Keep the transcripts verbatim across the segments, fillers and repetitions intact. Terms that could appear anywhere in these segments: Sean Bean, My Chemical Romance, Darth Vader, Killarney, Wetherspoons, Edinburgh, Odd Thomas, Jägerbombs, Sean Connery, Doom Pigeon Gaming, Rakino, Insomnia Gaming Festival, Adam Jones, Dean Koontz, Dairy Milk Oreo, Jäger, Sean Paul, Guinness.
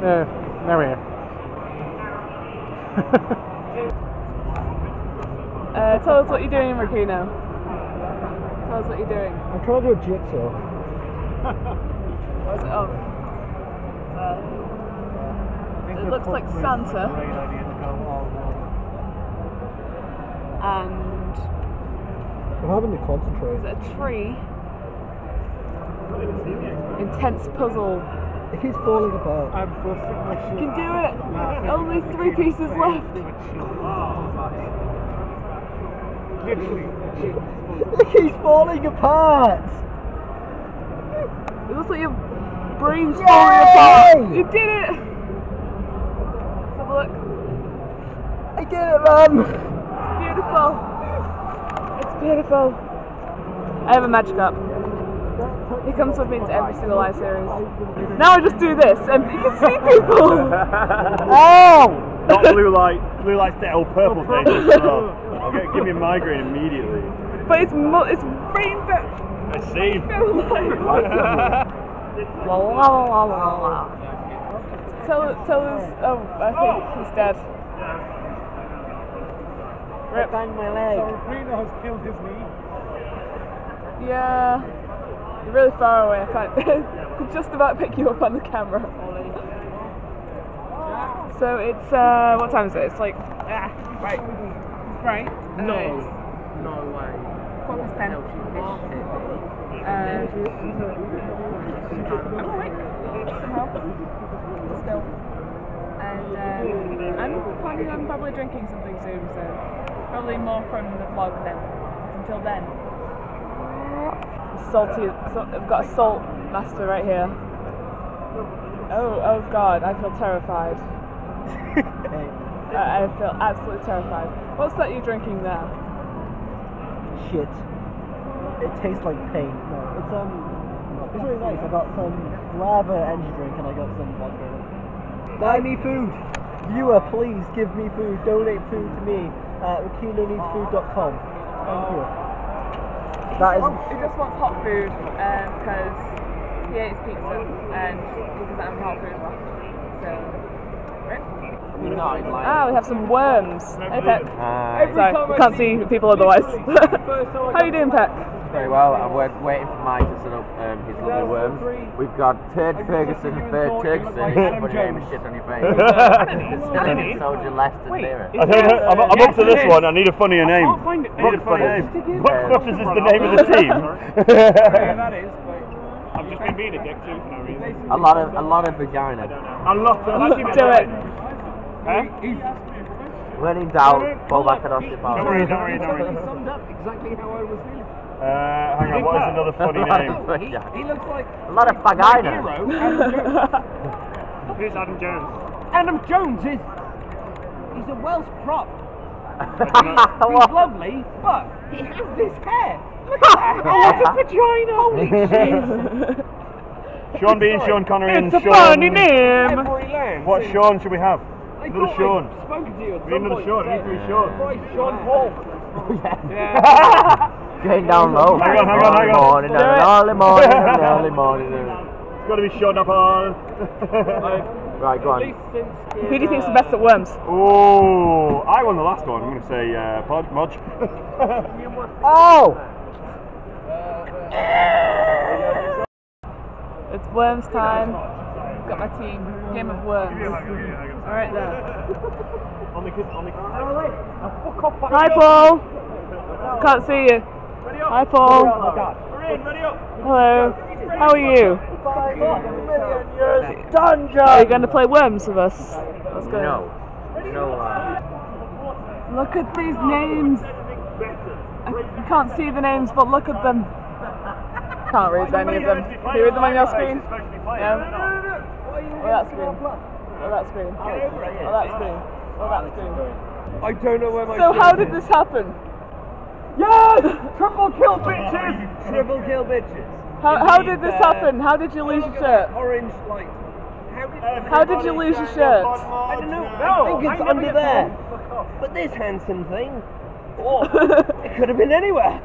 No, no way. uh, tell us what you're doing in Rakino. Tell us what you're doing. I'm trying to do a jigsaw. What's it on? Uh, it looks like Santa. And... I'm having to concentrate. Is it a tree? Intense puzzle. It keeps falling apart. I'm busting my shoe. You can do it! Only three pieces left! Literally. It keeps falling apart! It looks like your brain's falling apart! You did it! Let's have a look. I did it, man! It's beautiful! It's beautiful. I have a magic cup. He comes with me to every single live series. Now I just do this and you can see people! Oh! Not blue light. Blue light's dead. Oh, purple's dangerous as well. I'll give me a migraine immediately. But it's mo it's rainbow. I see. Rainbow light. La la la la la. Tell, tell us... Oh, I think oh. he's dead. Rip. I banged my leg. So Reno has killed his knee. Yeah. You're really far away, I can't I could just about pick you up on the camera. So it's uh what time is it? It's like ah, right. Right. No. Uh, no way. Quarter ten. Uh I'm awake. Somehow. Still. And um, I'm planning on probably drinking something soon, so probably more from the vlog then. Until then. Salty, so I've got a salt master right here. Oh, oh God, I feel terrified. I, I feel absolutely terrified. What's that you're drinking there? Shit. It tastes like paint. No, it's um, it's really nice. I got some lava energy drink and I got some vodka. Buy me food, viewer. Please give me food. Donate food to me at rakino needs food dot com. Thank you. That is oh, he just wants hot food because um, he hates pizza and he doesn't have hot food left. So, right? Ah, we have some worms. Hey, Peck. Hi. Sorry, we can't see people otherwise. How are you doing, Peck? Very well. I'm waiting for Mike to set up um, his lovely worms. We've got Turd Ferguson, Third Ferguson. Put your name and shit on your face. Soldier Left and Zero. I'm, I'm yes, up to this one. I need a funnier name. I can't find it. Need a funnier name. What Crush is the name of the team? That is. I've just been being a dick too for no reason. A lot of, a lot of vagina. A lot of. Do it. When in doubt, go back and ask it back. Don't worry, don't worry, don't worry. He summed up exactly how I was feeling. Uh, hang on, what is another funny name? He, he looks like a lot of fagina. Who's Adam Jones? Adam Jones is... He's a Welsh prop. He's lovely, but he has this hair. Look at that hair. What a vagina! Holy shit! Sean Bean, Sean Connery and Sean... It's a funny name! What Sean should we have? Another Sean. We need another Sean, we need three Sean. Sean Paul. Oh yeah. Going down low. Hang on, hang on, hang on. Morning, early morning, early morning, early morning. It's got to be shut up all. Right, go on. Who do you think's the best at worms? Oh, I won the last one. I'm going to say uh, Podge, Modge. Oh! It's worms time. Got my team. Game of worms. All right, there. On the kids, on the kids. Hi, Paul. Can't see you. Hi Paul. Hello. How are you? Are you going to play worms with us? Let's go. No. No. Look at these names. I can't see the names, but look at them. Can't read any of them. Can you read them on your screen? No. Or that screen. Or that screen. Or that screen. Or that screen. I don't know where my. So how did this happen? Yes! Triple kill bitches! Triple kill bitches. How, how did this happen? How did you lose your shirt? Orange light. How did you lose your shirt? I don't know. No, I think it's I under there. But this handsome thing, oh, it could have been anywhere.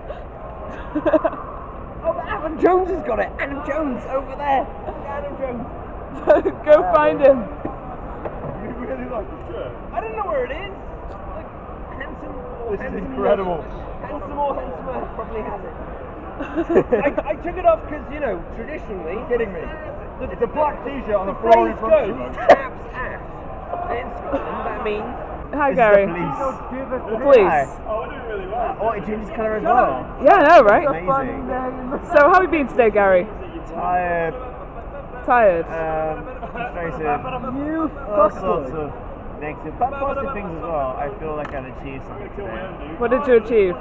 Oh, but Adam Jones has got it. Adam Jones over there. Adam Jones. So go yeah, find yeah. him. You really like the shirt? I don't know where it is. Like, handsome or This handsome is incredible. Handsome or handsomer probably has it. I, I took it off because, you know, traditionally... You're kidding me. The, it's a black t-shirt on the floor in front of you. Taps ass. In Scotland, that means... Hi, this Gary. Police. Police. Oh, I didn't really like it. Oh, it changes colour as well. Yeah, I know, right? Amazing. So, how have you been today, Gary? Tired. Tired? Um, frustrated. You All sorts of negative, but positive things as well. I feel like I've achieved something today. What did you achieve?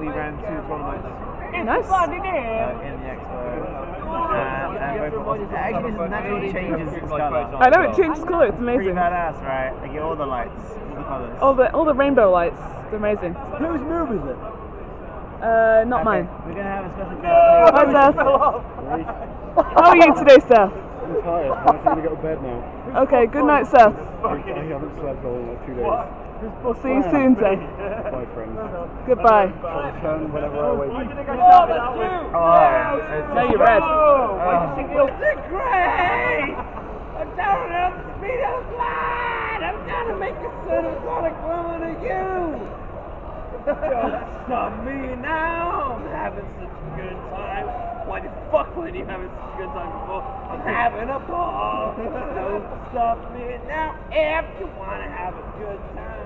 We ran two tournaments. Nice. Uh, in the expo. And, and awesome. It actually just naturally changes its colour. I know, it changes colour, it's amazing. Pretty badass, right? Like, all the lights, all the colours. All the, all the rainbow lights, it's amazing. Whose move is it? Uh, not okay. mine. We're going to have a special guest. No, Hi, Seth. How are you today, Seth? I'm tired, I'm actually going to go to bed now. Okay, good night, Seth. I haven't slept for like two days. What? We'll see you soon, Zay. Bye, friends. Goodbye. I'll turn whenever I wake up. Oh, that's you! Oh, now you're red. Oh, you're great! I'm down and out the speed of light! I'm trying to make a supersonic woman of you! That's not me now! I'm having such a good time. Why the fuck weren't you having such a good time before? I'm having a ball! Don't stop me now if you want to have a good time.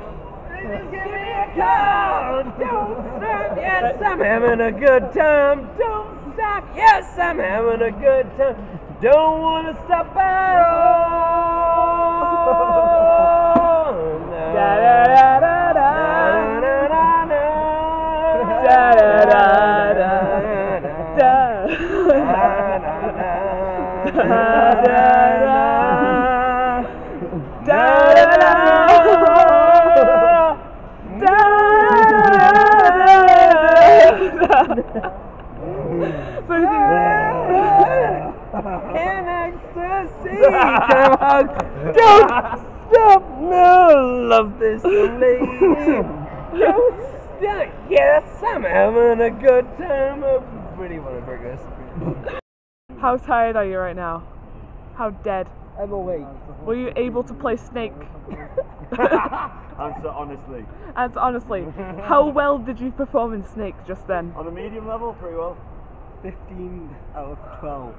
Just give me a call! Don't stop! Yes, I'm having a good time! Don't stop! Yes, I'm having a good time! Don't want to stop at all! No. Da, da, da, da. In ecstasy, come on, don't stop, no, love this lady, don't stop, yes, I'm having a good time, I really want to bring this. How tired are you right now? How dead? I'm awake. Were you able to play Snake? Answer honestly. Answer honestly. How well did you perform in Snake just then? On a medium level, pretty well. fifteen out of twelve.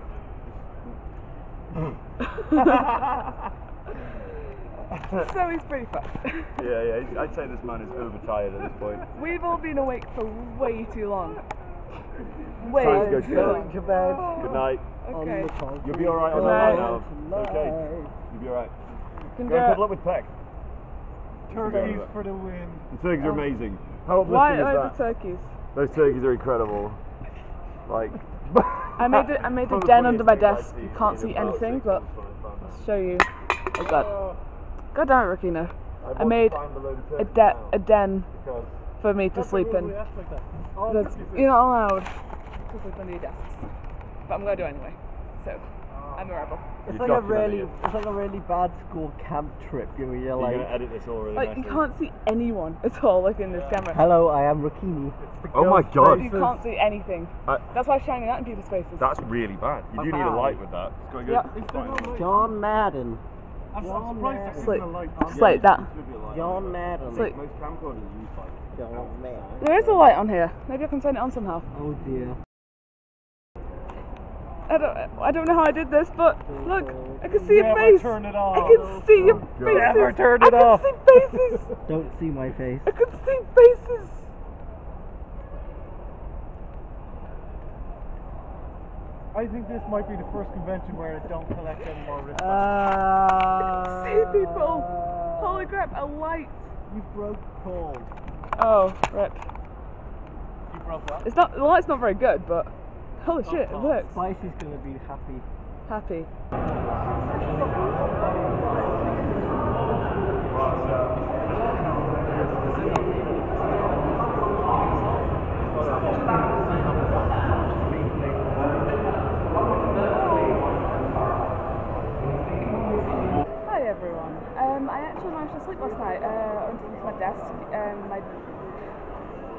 So he's pretty fucked. Yeah, yeah, I'd say this man is overtired at this point. We've all been awake for way too long. Way Time to go too long. To bed. Good night. Okay. You'll be alright on the line now. Okay. You'll be alright. Good luck with Peck. Turkeys for the win. The turkeys are amazing. How uplifting Why is that? Why are the turkeys? Those turkeys are incredible. Like... I made a, I made a den under my desk. You can't see anything, but I'll show you. Oh god. God damn it, Rakino. I made a, de a den for me to sleep in. That's, you're not allowed to sleep under your desks. But I'm going to do it anyway. So, I'm a rebel. It's like a, really, it's like a really bad school camp trip. You're, you're like, you're gonna edit this all really like nicely. You can't see anyone at all like in yeah. this camera. Hello, I am Rakini. Oh my god. You can't see anything. I, that's why shining out in people's faces. That's really bad. You do need a light with that. It's going yep. good. John Madden. I'm surprised it's like, just like that. John Madden. It's like, John Madden. There is a light on here. Maybe I can turn it on somehow. Oh dear. I don't, I don't know how I did this, but look, I can see Never your face. Turn it on. I can see your faces. Never turn it I can off. see faces. Don't see my face. I can see faces. I think this might be the first convention where I don't collect any more wristbands. Uh, I can see people. Holy crap, a light. You broke cold. Oh, rip. You broke what? It's not, the light's not very good, but... Holy oh, shit, it works. Spice is going to be happy. Happy. Hi everyone. Um, I actually managed to sleep last night uh, underneath my desk. Um, my,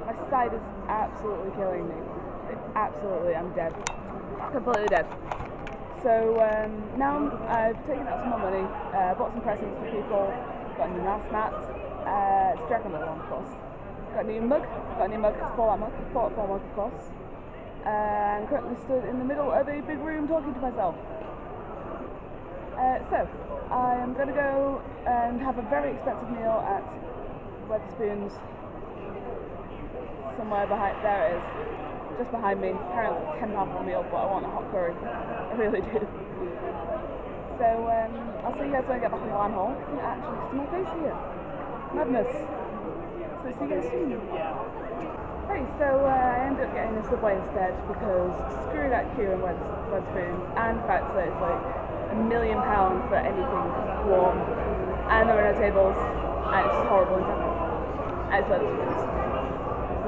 my side is absolutely killing me. Absolutely, I'm dead. Completely dead. So um, now I've taken out some more money, uh, bought some presents for people, got a new mouse mat, uh, it's a dragon ball one of course, got a new mug, got a new mug, it's a Fallout mug, Fallout four mug of course, and uh, currently stood in the middle of a big room talking to myself. Uh, so, I'm going to go and have a very expensive meal at Wetherspoons, somewhere behind, there it is. Just behind me, apparently it's ten pounds a meal, but I want a hot curry, I really do. So um, I'll see you guys when I get back in the manhole. You can actually see my face here. Madness. So see you guys soon. Right, so uh, I ended up getting a Subway instead because screw that queue in Wetherspoons, and the fact that it's like a million pounds for anything warm, and there are no tables, and it's just horrible in general. And it's Wetherspoons.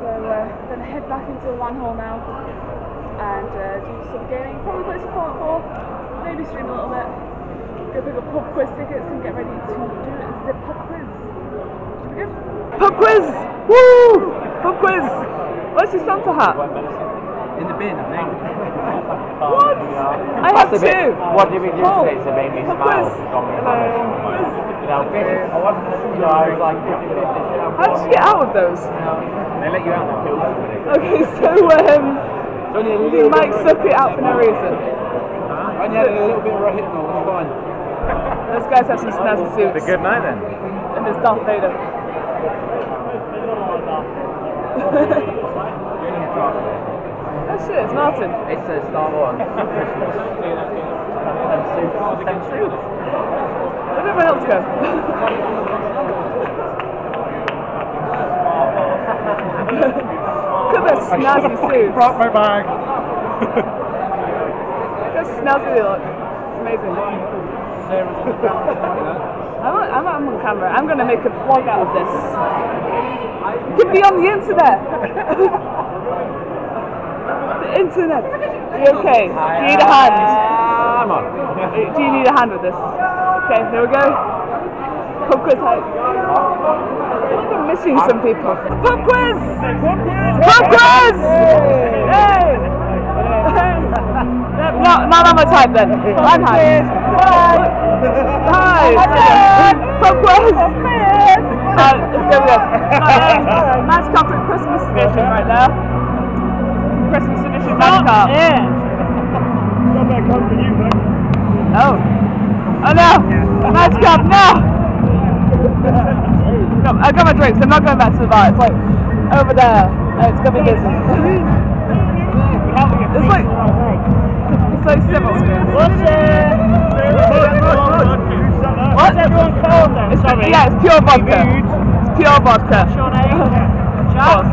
So uh, I'm going to head back into the manhole now and uh, do some gaming, probably play some Fallout four, maybe stream a little bit, go pick up pub quiz tickets and get ready to do it. This is a pub quiz. Should we go? Pub quiz! Woo! Pub quiz! Where's your Santa hat? In the bin, I think. What? I have two! Bit, what did we do oh, today to make me pub smile? Quiz. Hello. I wasn't listening to I was like, how did you get out of those? They let you out. Okay, so um, you might suck it out for no reason. I only had a little bit of a hypnol, it's fine. Those guys have some snazzy suits. It's a good night then. And there's Darth Vader. Oh shit, it's Martin. It's a Star Wars Christmas. And suits. Where did everyone else go? Look at their snazzy suits. I brought my bag. Look how snazzy they look. It's amazing. I'm, on, I'm, I'm on camera. I'm going to make a vlog out of this. It could be on the internet. The internet. Are you okay? Do you need a hand? I'm on. Do you need a hand with this? Okay, here we go. Pub quiz hype. I'm missing some people. Pub quiz! Pub quiz! Yay! Not, not on my type then. I'm hyped. Hi! Hi! Pub quiz! Alright, let's go with it. Nice Corporate Christmas edition right there. Christmas edition nice cart. Got that card for you, though. Oh. Oh no! Nice job, no! No! I got my drinks, I'm not going back to the bar, it's like over there. No, it's gonna be busy. It's like it's like civil space. What's it? What's everyone called then? It's like, yeah, it's pure vodka. It's pure vodka. Of course.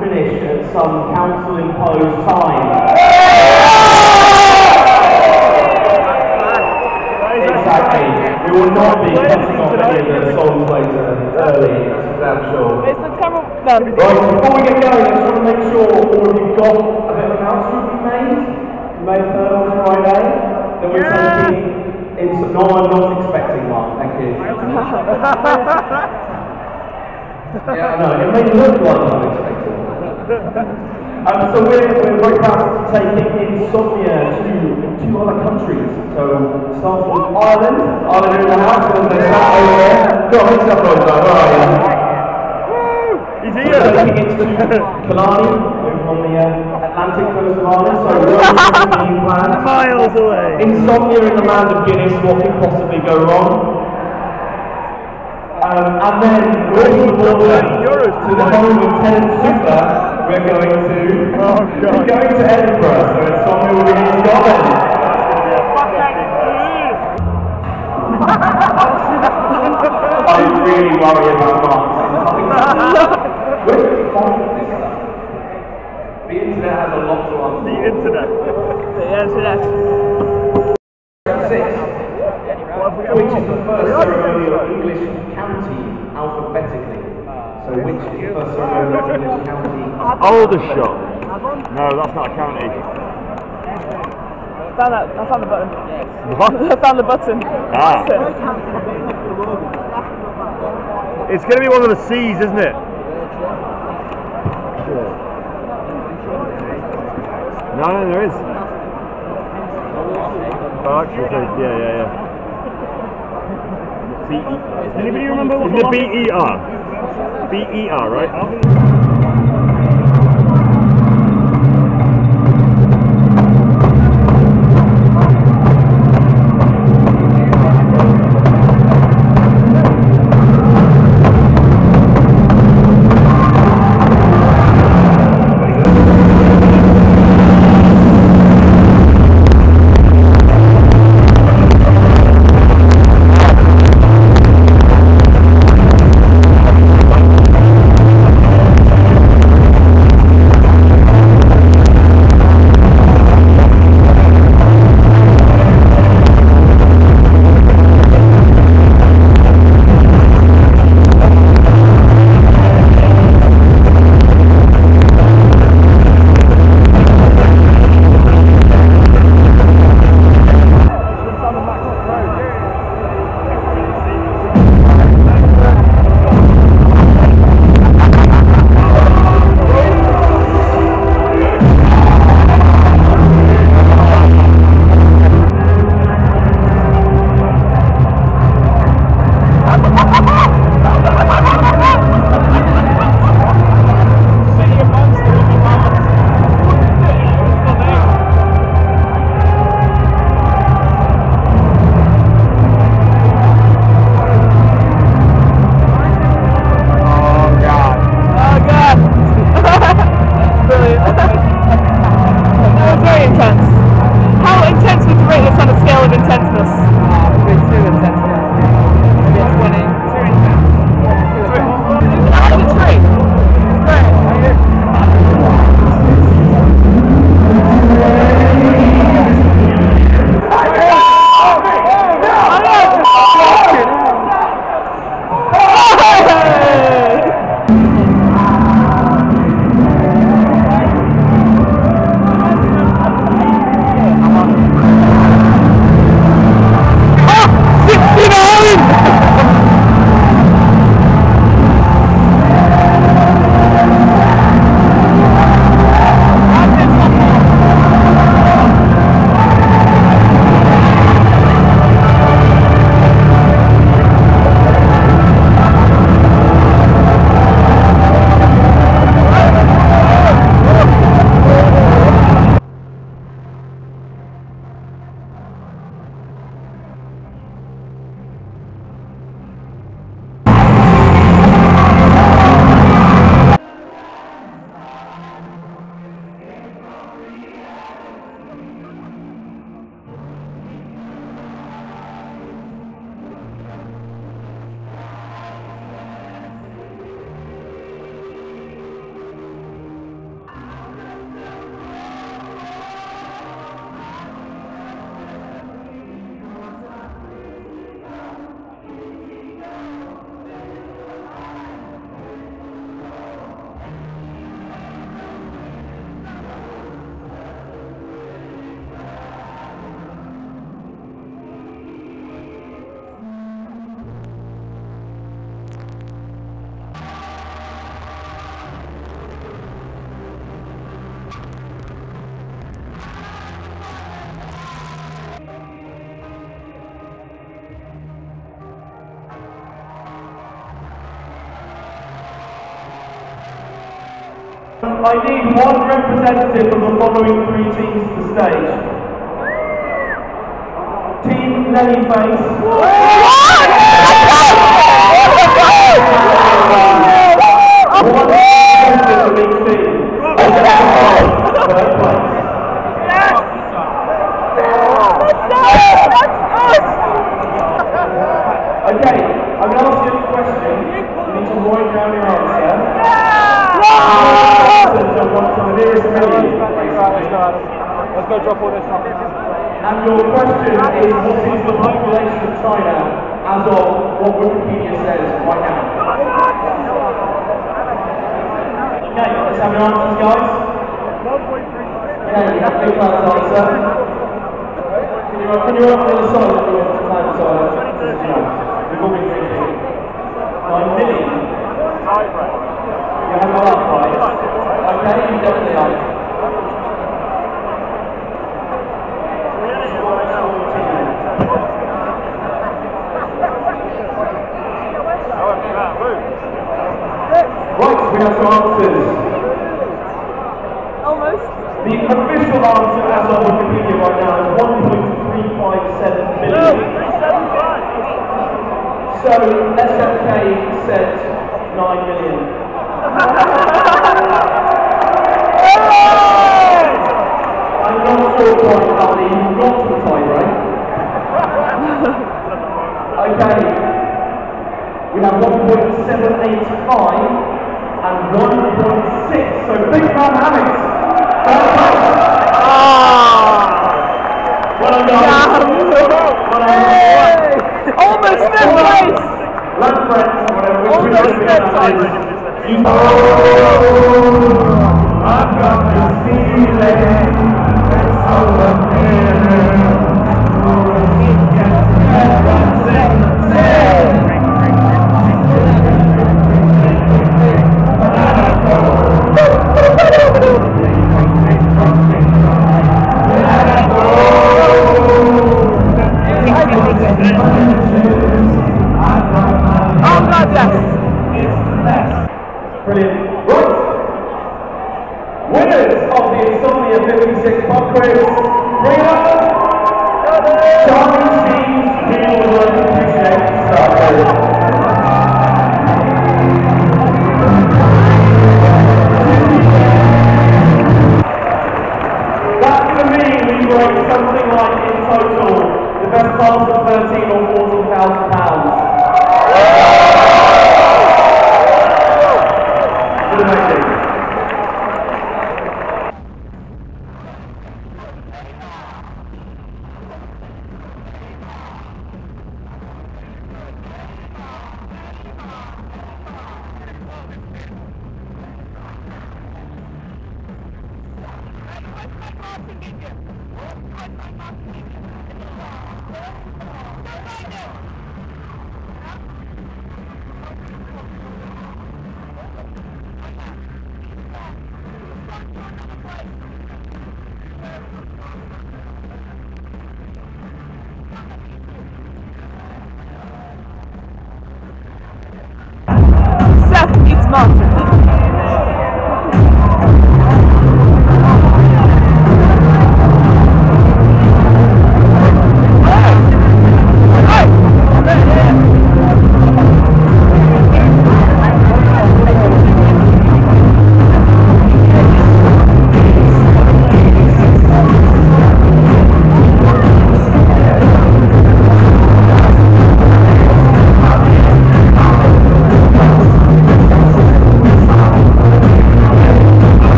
finish at some council imposed time. Exactly. We will not be cutting off any of the songs later early, that's damn sure. It's the camera. Right, before we get going, I just want to make sure all of you got a bit of an announcement we made. We made a third on Friday. Then we're taking in some. No, I'm not expecting one. Thank you. Yeah, I know. It made me look like I'm expecting one. um, so we're, we're very proud to take Insomnia to two other countries. So starting with Ireland. Ireland in the house. And then over there. Got his up over there. Where are you? He's here! So we're taking it to Killarney, over on the uh, Atlantic coast of Ireland, so we're on the plan. Miles away! Insomnia in the land of Guinness, what could possibly go wrong? Um, and then, we're on the border to the home of Tenant Super, we're going to... Oh, God. We're going to Edinburgh, so Insomnia will be in Scotland! I really worry about Mark. Where do we find this stuff? The internet has a lot to answer. The internet. The internet. Six. Which is the first ceremonial English county alphabetically. So which is the first road of which county? Aldershot. No, that's not a county. I found, that, I found the button. What? I found the button. Ah. It's going to be one of the C's, isn't it? No, no, there is. Oh, actually, yeah, yeah, yeah. B E R. Does anybody remember what the B E R? B E R, right? I need one representative of the following three teams to the stage. Team Nelly Face. One representative of each team. Third place. Yes! That's us! That's us! Okay, I'm going to ask you a question. You need to write down your answer. Yeah! From the nearest million. Let's go drop all this off. And your question is, what is the population of China as of what Wikipedia says right now? guys? Yeah, you have to be flat out, sir. Can you can you open the side if you want to flat side? We've all been drinking. I'm Billy. You have one up, right? Okay, you definitely are. Right, we have some answers. Almost. The official answer as on Wikipedia right now is one point three five seven million. No, so S F K said nine million. I'm not sure quite how they even got to the tiebreak. Okay. We have one point seven eight five. And one point six, so big man Alex. Well done. Almost third place. Almost third place. Oh, I've got this feeling. It's all up here.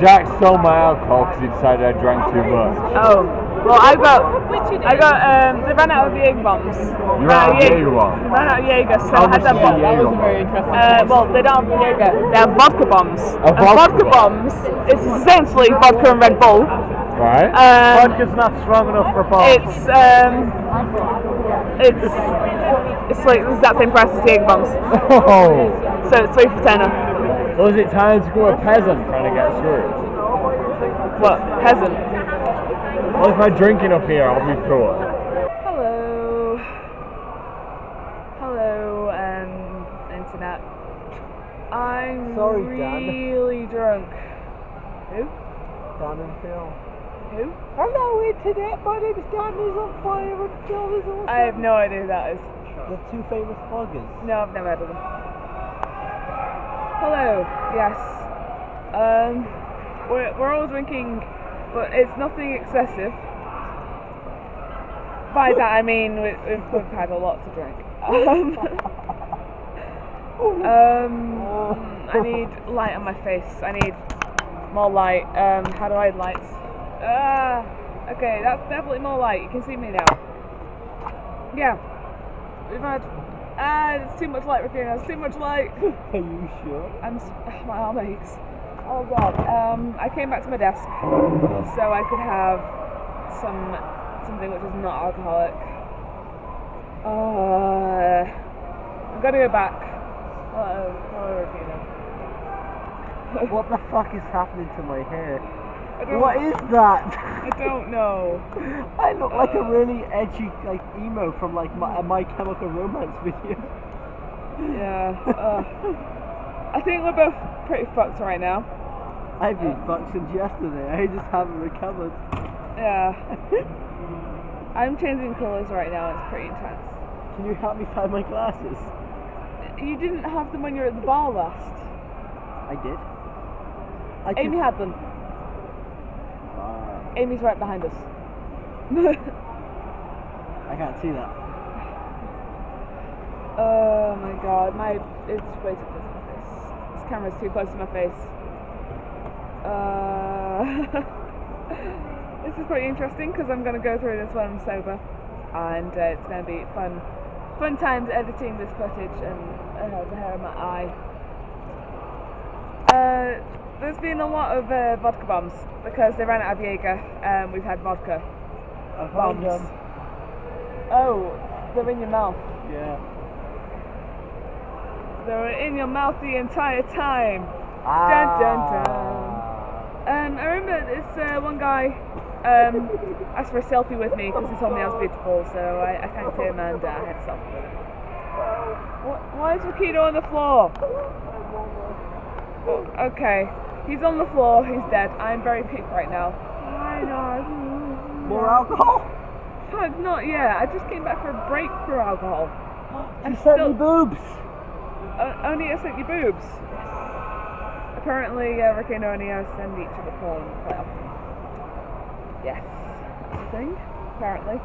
Jack stole my alcohol because he decided I drank too much. Oh, well I got, I got, um, they ran out of Jägerbombs. You ran out of Jäger bombs? They ran out of Jäger, so I had that bomb. That was very interesting. Uh, well, they don't have Jäger, they have vodka bombs. And vodka bombs is essentially vodka and Red Bull. Right. Um, Vodka's not strong enough for bombs. It's, um, it's, it's like, it's that same price as Jägerbombs. Oh. So it's three for tenner. Or is it time to go a peasant trying to get through? What? Peasant? Well, if I'm drinking up here, I'll be poor. Hello. Hello, um, internet. I'm Sorry, really Dan. drunk. Who? Dan and Phil. Who? Hello, internet. My name is Dan, who's on fire, and Phil is on fire. I have no idea who that is. They're two famous vloggers. No, I've never heard of them. Hello, yes. Um, we're, we're all drinking, but it's nothing excessive. By that I mean we, we've, we've had a lot to drink. Um, um, I need light on my face. I need more light. Um, how do I light? Ah, okay, that's definitely more light. You can see me now. Yeah, we've had. Ah, uh, it's too much light, Rakino. It's too much light. Are you sure? I'm. Oh, my arm aches. Oh god. Um, I came back to my desk so I could have some something which is not alcoholic. Uh, I'm gonna go back. Uh-oh, hello, Rakino. What the fuck is happening to my hair? What know. is that? I don't know. I look like uh, a really edgy, like emo from like my, a My Chemical Romance video. Yeah. Uh, I think we're both pretty fucked right now. I've been uh, fucked since yesterday. I just haven't recovered. Yeah. I'm changing colours right now. It's pretty intense. Can you help me find my glasses? You didn't have them when you were at the bar last. I did. I Amy had them. Amy's right behind us. I can't see that. Oh my god, my it's way too close to my face. This camera's too close to my face. Uh, this is pretty interesting because I'm going to go through this when I'm sober, and uh, it's going to be fun, fun times editing this footage and uh, the hair in my eye. Uh, There's been a lot of uh, vodka bombs because they ran out of Jäger and we've had vodka I've bombs. Oh, they're in your mouth. Yeah. They were in your mouth the entire time. Ah. Dun, dun, dun. Um, I remember this uh, one guy um, asked for a selfie with me because he told me I was beautiful, so I, I thanked him and uh, I had a selfie with him. What, why is Rakino on the floor? Oh, okay. He's on the floor, he's dead. I'm very pink right now. I know. More alcohol? Fuck, not yet. I just came back for a break for alcohol. She sent still... me boobs! Uh, only I sent you boobs? Yes. Apparently, uh, Rakino and I send each other porn quite often. Yes. That's a thing, apparently.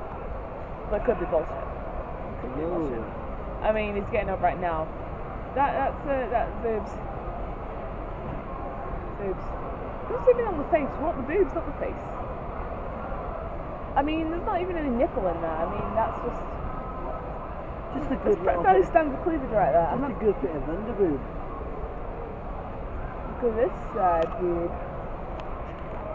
But it could be bullshit. It could be bullshit. I mean, he's getting up right now. That, that's, uh, that's boobs. Boobs. Don't zoom in on the face. What? The boobs, not the face. I mean, there's not even any nipple in there. I mean, that's just... Just a good little bit. Stands of cleavage right there. Just I'm a good bit of underboob. Look at this side, dude.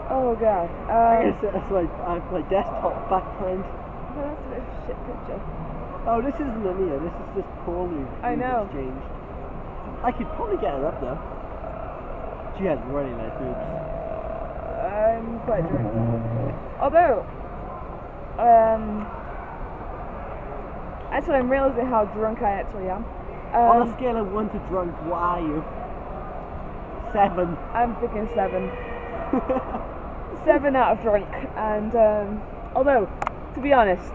Oh, God. Um, I guess that's my, my desktop background. Oh, that's a bit of a shit picture. Oh, this isn't an ear. This is just poorly I know. Exchanged. I could probably get it up, though. She has really nice boobs. I'm quite drunk. Although, um, actually I'm realising how drunk I actually am. Um, On a scale of one to drunk, what are you? Seven. I'm thinking seven. Seven out of drunk, and um, although, to be honest,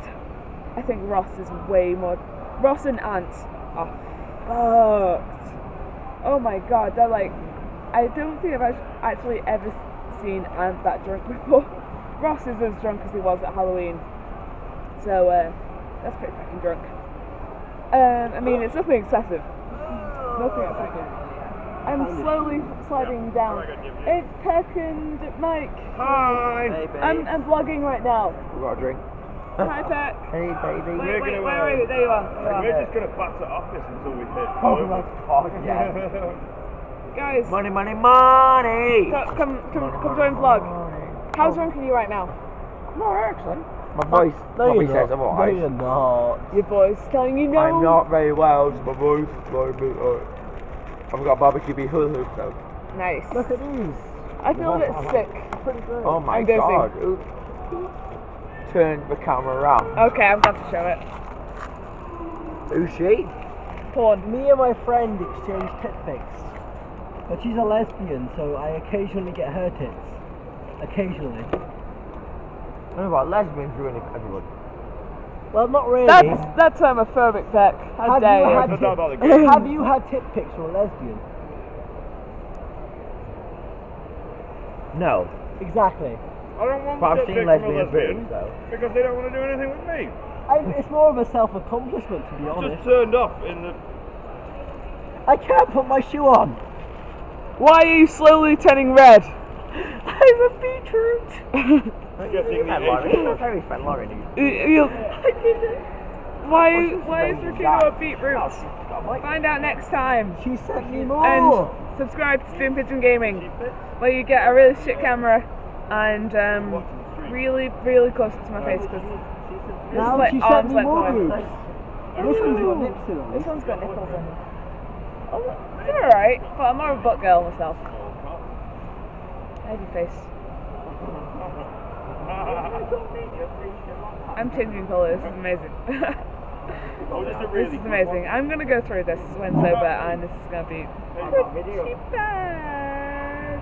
I think Ross is way more. Ross and Ant are fucked. Oh my god, they're like. I don't think I've actually ever seen Ant that drunk before. Ross is as drunk as he was at Halloween, so uh, that's pretty fucking drunk. Um, I mean, it's nothing excessive. Nothing excessive. I'm slowly sliding down. It's Peck and Mike. Hi. Hey, babe. I'm, I'm vlogging right now. We've got a drink. Hi, Peck. Hey, baby. Wait, wait, wait, wait, there you are. There We're are. just going to batter off this until we hit. Oh, my God, yeah. Guys. Money, money, money. Come, come, come, come join vlog. How drunk are you right now? No, actually. My voice no, probably says I'm alright. No, you're not. Your voice telling you no. I'm not very well. My voice is very big. I've got a barbecue bee hula hoop though. Nice. Look at these. I feel a bit sick. Pretty good. Oh my I'm god. Turn the camera around. Okay, I'm glad to show it. Who's she? Porn. Me and my friend exchange tit pics. But she's a lesbian, so I occasionally get her tits. Occasionally. I don't know about lesbians ruining everyone. Well, not really. That's, that's homophobic, Beck. How dare you? Had tit, have you had tit pics from a lesbian? No. Exactly. I don't want but tit I've seen pics lesbians from a lesbian though. Because they don't want to do anything with me. I, it's more of a self-accomplishment, to be honest. Just turned up in the... I can't put my shoe on. Why are you slowly turning red? I'm a beetroot. I guess you met Lauren. That's how we found Lauren. I didn't. Why why is Rakino a beetroot? Find out next time. She sent me more. And subscribe to Doom Pigeon Gaming, where you get a really shit camera and um, really really close up to my face because now like she sent me more. This one's got nips in it. This one's got nipples in it. Oh, they're alright, but I'm more of a butt girl myself. Heavy face. I'm changing colours, this is amazing. This is amazing. I'm going to go through this when sober and this is going to be pretty bad.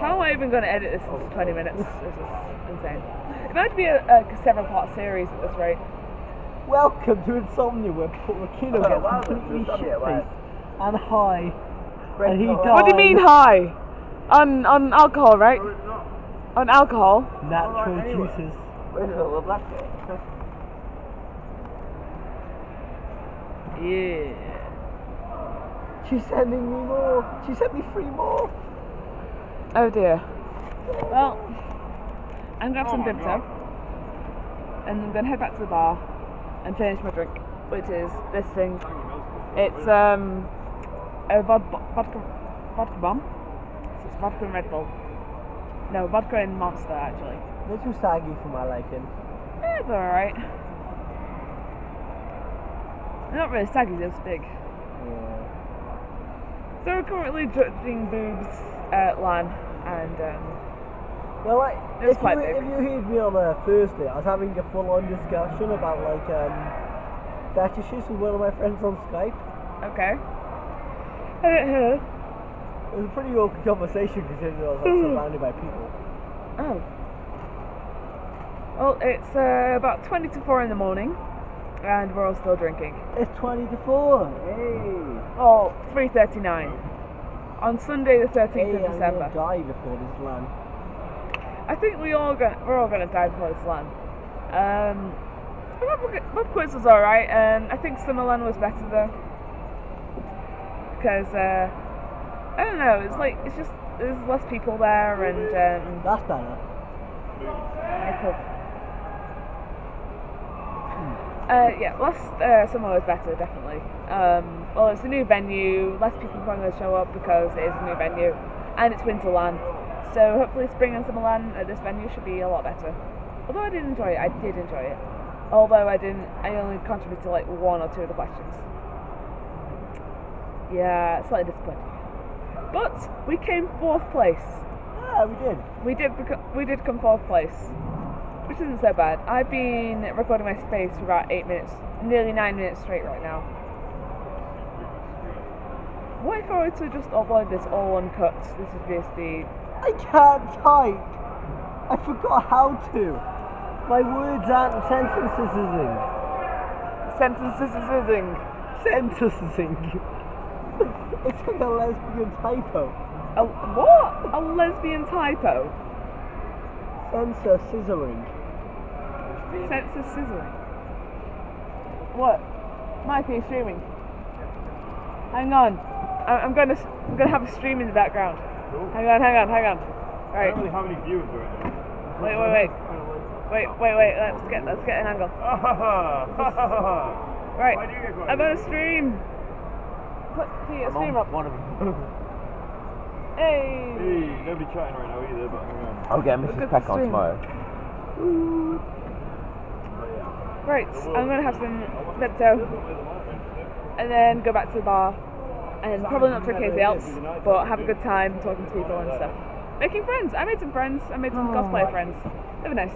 How am I even going to edit this into twenty minutes? This is insane. It might be a, a seven part series at this rate. Welcome to Insomnia, where Rakino gets completely shit-faced and high, and he dies. What do you mean high? On on alcohol, right? On alcohol. Natural right, anyway. juices. Where's the little black bit? Yeah. She's sending me more. She sent me three more. Oh dear. Well, I'm gonna have oh some dinner, and I'm gonna head back to the bar and finish my drink, which is this thing. It's um. A vodka, vodka, vodka bomb. So it's vodka and Red Bull. No, vodka and Monster actually. A little saggy for my liking. Yeah, it's alright. Not really saggy, they're just big. Yeah. So we're currently judging boobs at LAN and um. Well, like, it was if, quite you, big. if you heard me on uh, Thursday, I was having a full on discussion about like um. that issues with one of my friends on Skype. Okay. It was a pretty awkward conversation considering I was like, surrounded by people. Oh. Well, it's uh, about twenty to four in the morning, and we're all still drinking. It's twenty to four! Hey! Oh, three thirty-nine. On Sunday the thirteenth hey, of December. I'm going to die before this LAN. I think we all gonna, we're all going to die before this LAN. Um, Pub quiz was alright, and I think Summerland was better though. Because uh, I don't know, it's like it's just there's less people there and um, that's better. Uh, yeah, last uh, summer was better definitely. Um, well, it's a new venue, less people probably going to show up because it is a new venue, and it's Winterland. So hopefully spring and Summerland at this venue should be a lot better. Although I did enjoy it, I did enjoy it. Although I didn't, I only contributed to like one or two of the questions. Yeah, slightly disappointing. But we came fourth place. Yeah, we did. We did. We did come fourth place. which isn't so bad. I've been recording my space for about eight minutes, nearly nine minutes straight right now. What if I were to just upload this all uncut? This is basically... I can't type! I forgot how to! My words aren't sentences-ising. Sentences-ising. Sentences-ising. It's like a lesbian typo. A what? A lesbian typo? Sensor scissoring. Sensor scissoring. What? Might be streaming. Hang on. I I'm gonna I'm gonna have a stream in the background. Cool. Hang on, hang on, hang on. Right. I don't really have any viewers right now. Wait, wait, wait. Wait, wait, wait. Let's get let's get an angle. Right. I'm on a stream. Put the stream up. One of them. Hey. Hey, nobody chatting right now either, but hang on. I'll get Missus Peck on tomorrow. Ooh. Right, I'm going to have some Lepto and then go back to the bar and probably not drink anything else, but have a good time talking to people and stuff. Making friends! I made some friends, I made some oh. cosplay friends. They were nice.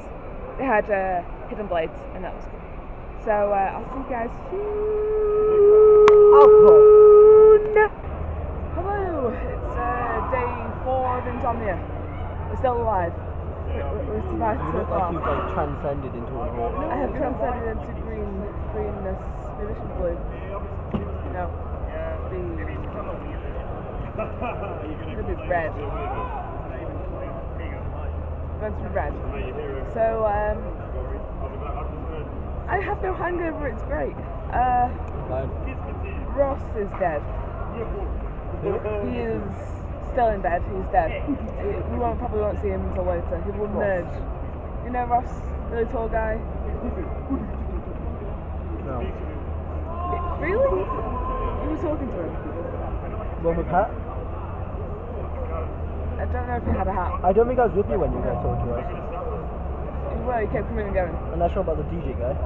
They had uh, hidden blades and that was cool. So uh, I'll see you guys soon. Hello! It's uh, day four of insomnia. We're still alive. We're survived so far. You look like you've like, transcended into a hole. I have transcended into green, greenness. Maybe I should blue. No. Be... It'll be red. I'm going to be red. So, um... I have no hangover, it's great. Uh... Ross is dead. He is still in bed, he's dead. We won't, probably won't see him until later. He will merge. You know Ross, really tall guy? No. It, really? You were talking to him? With a hat? I don't know if he had a hat. I don't think I was with you when you guys talked to us. You were, you kept coming and going. I'm not sure about the D J guy.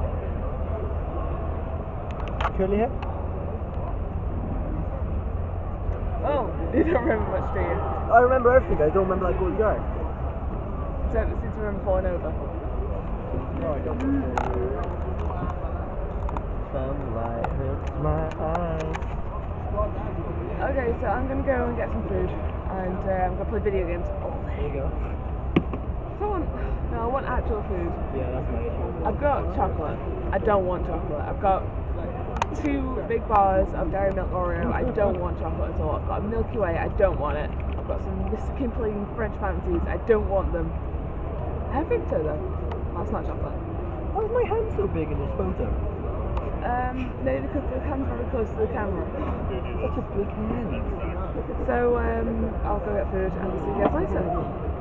Curly hair? Oh, you don't remember much, do you? I remember everything, I don't remember that golden guy. You don't seem to remember falling over. No, I don't. Sunlight hurts my eyes. Okay, so I'm gonna go and get some food, and uh, I'm gonna play video games all day. There you go. So I want, no, I want actual food. Yeah, that's my issue. I've got chocolate. I don't want chocolate. I've got two big bars of Dairy Milk Oreo. I don't want chocolate at all. I've got a Milky Way. I don't want it. I've got some Mexican plain French fancies. I don't want them. I have Victor though. That's not chocolate. Why is my hand so big in this photo? Um, maybe because the hands are close to the camera. Such a big hand. So um, I'll go get food and see you guys later.